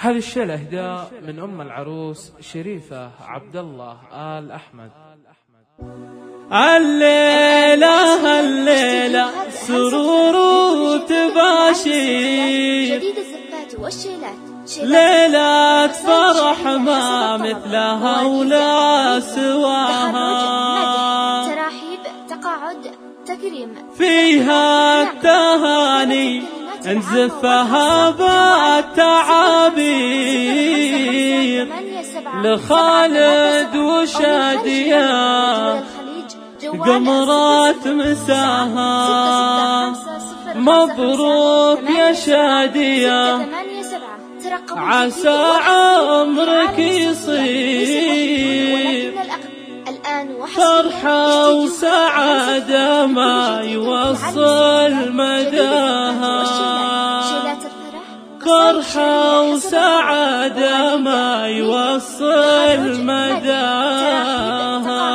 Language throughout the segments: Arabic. هذا الشيء الاهداء من ام العروس شريفه عبد الله ال احمد. الليله الليله سرور وتباشير، ليله فرح ما مثلها ولا سواها، تراحيب تقاعد تكريم فيها التهاني انزفها بالتعابير، لخالد وشادية قمرات مساها. مبروك يا شادية، عسى عمرك يصير فرحة وسعادة ما يوصل مداها، فرحة وسعادة ما يوصل مداها.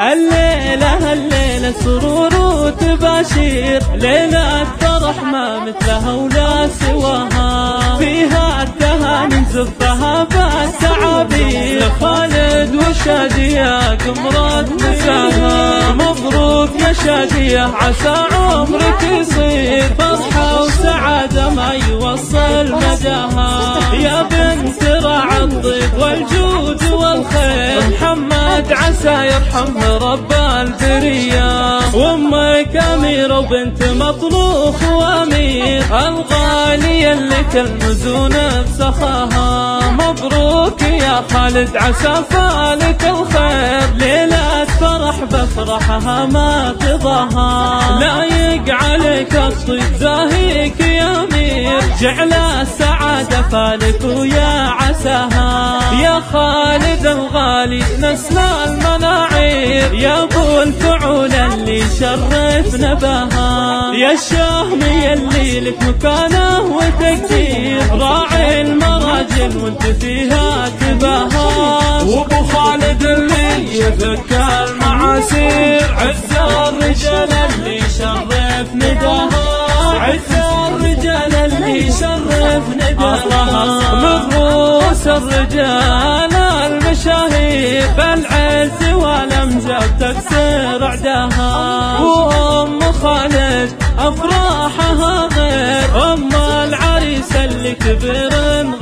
الليلة الليلة سرور وتباشير، ليلة فرح ما مثلها ولا سواها، فيها التهاني نزفها بالتعابير، لخالد وشادية قمرات مساها. مبروك يا شادية، عسى عمرك يصير فرحة وسعادة ما يوصل مداها، يا بنت راعى الطيب والجود والخير، محمد عسى يرحمه رب البرية، وامك أميرة وبنت مطروخ وأمير، الغالية اللي كالمزون بسخاها. مبروك يا خالد، عسى فالك الخير، ليلة فرح بفرحها ما تضاها، لايق عليك الطيب زاهيك يا أمير، جعل السعادة فالك ويا عساها، يا خالد الغالي نسل المناعير، يا ابو الفعول اللي شرفنا بها، يا الشهمي اللي لك مكانه وتقدير، راعي المراجل وانت فيها تباها، وابو خالد اللي يفك المعاسير، عز الرجال اللي شرف نداها، عز الرجال اللي شرف نداها، من رؤوس الرجال المشاهير، بالعز والامجاد تكسر عداها، وام خالد افراحها غير، ام العريس اللي كبر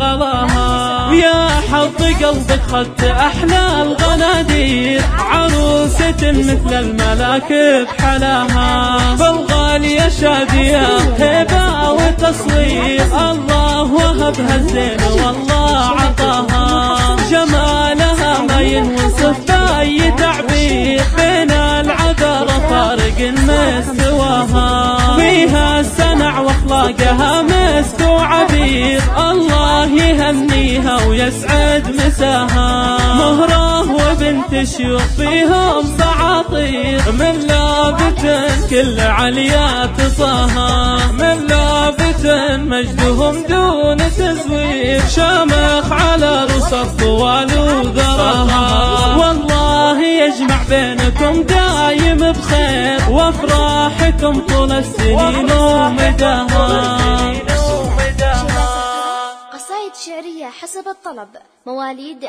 غلاها، يا حظ قلبك خدت احلى الغنادير، عروسة مثل الملاك بحلاها، فالغالية شادية هبة وتصوير، الله وهبها الزين والله عطاها، جمالها ما ينوصف باي تعبير، بين العذرة فارق مستواها، فيها السنع واخلاقها مسك وعبير، الله يهنيها ويسعد مساها، مهرة وبنت الشيوخ فيهم تعاطير، من لابة كل عليا تصاها، من لابة مجدهم دون تزوير، شامخ على رؤوس الطوال وذراها، والله يجمع بينكم دايم بخير، وافراحكم طول السنين ومداها. قصائد شعرية حسب الطلب، مواليد